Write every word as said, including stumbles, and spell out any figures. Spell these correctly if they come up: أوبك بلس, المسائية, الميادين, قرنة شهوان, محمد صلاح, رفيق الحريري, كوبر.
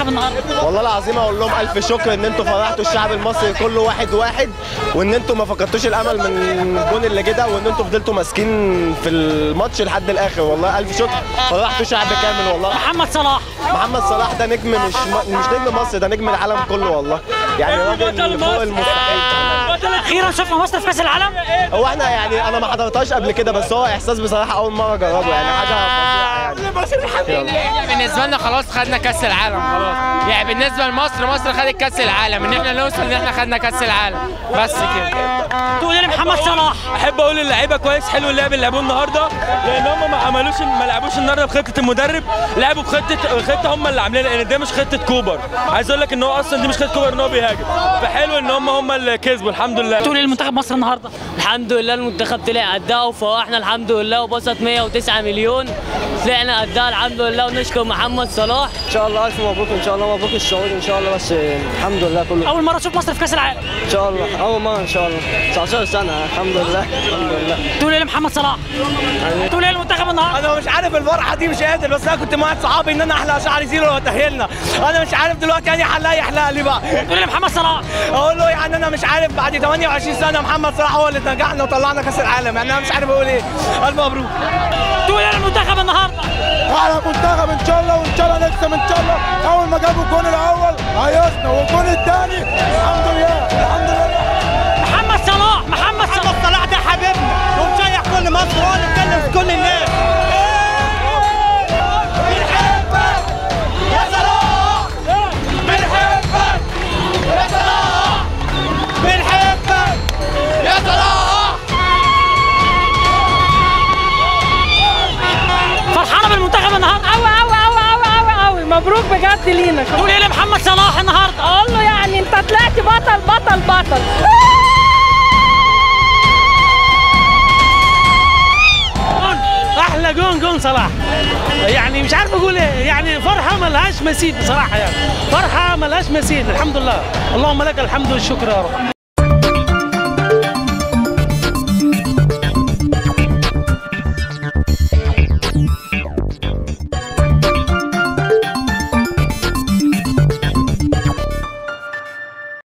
المنتخب النهارده؟ والله العظيم اقول لهم الف شكر ان انتوا فرحتوا الشعب المصري كله واحد واحد، وان انتوا ما فقدتوش الامل من الجون اللي جه ده، وان انتوا فضلتوا ماسكين في الماتش لحد الاخر. والله الف شكر، فرحتوا شعب كامل. والله محمد صلاح محمد صلاح ده نجم، مش مش نجم مصر، ده نجم العالم كله والله، يعني راجل فوق المستحيل. اخيرا شفنا مصر في كاس العالم. هو احنا يعني انا ما حضرتهاش قبل كده، بس هو احساس بصراحه اول مره اجربه، يعني حاجه فظيعه. يعني بالنسبه لنا خلاص خدنا كاس العالم خلاص، يعني بالنسبه لمصر مصر خدت كاس العالم، ان احنا نوصل ان احنا خدنا كاس العالم بس كده. تقول لي محمد صلاح، احب اقول للعيبه كويس، حلو اللعب اللي لعبوه النهارده، لان هم ما عملوش ما لعبوش النهارده بخطه المدرب، لعبوا بخطه خطه هم اللي عاملينها، لان دي مش خطه كوبر. عايز اقول لك ان هو اصلا دي مش خطه كوبر ان هو بيهاجم، فحلو ان هم هم اللي كسبوا الحمد لله. تقول ايه لمنتخب مصر النهارده؟ الحمد لله المنتخب طلع قدها وفوحنا الحمد لله، وبسط مية وتسعة مليون، طلعنا قدها الحمد لله، ونشكر محمد صلاح. ان شاء الله الف مبروك، ان شاء الله مبروك السعود ان شاء الله، بس الحمد لله كله. اول مره اشوف مصر في كاس العالم ان شاء الله، اول مره ان شاء الله تسعتاشر سنة، الحمد لله الحمد لله. تقول ايه لمحمد صلاح؟ تقول ايه للمنتخب النهارده؟ انا مش عارف الفرحه دي، مش قادر، بس انا كنت مع صحابي ان انا احلق شعري زيرو لو اتاهلنا، انا مش عارف دلوقتي يعني حلاق يحلق لي بقى. تقول ايه لمحمد صلاح؟ اقول له يعني انا مش عارف، بعد تمنية وعشرين سنة محمد صلاح هو اللي نجحنا وطلعنا كاس العالم، يعني انا مش عارف اقول ايه. الف مبروك. تقول ايه للمنتخب النهارده؟ على المنتخب ان شاء الله، وان شاء الله نكسب ان شاء الله. اول ما جابوا الجون الاول هيصنا، والجون الثاني الحمد لله الحمد لله. محمد صلاح محمد صلاح محمد صلاح ده حبيبنا ومشيح كل مصر، هو اللي اتكلم في كل الناس. مبروك بجد لينا. تقول ايه لمحمد صلاح النهارده؟ اقول له يعني انت طلعت بطل بطل بطل. احلى جون جون صلاح، يعني مش عارف اقول ايه، يعني فرحه ملهاش مثيل بصراحه، يعني فرحه ملهاش مثيل الحمد لله. اللهم لك الحمد والشكر يا رب.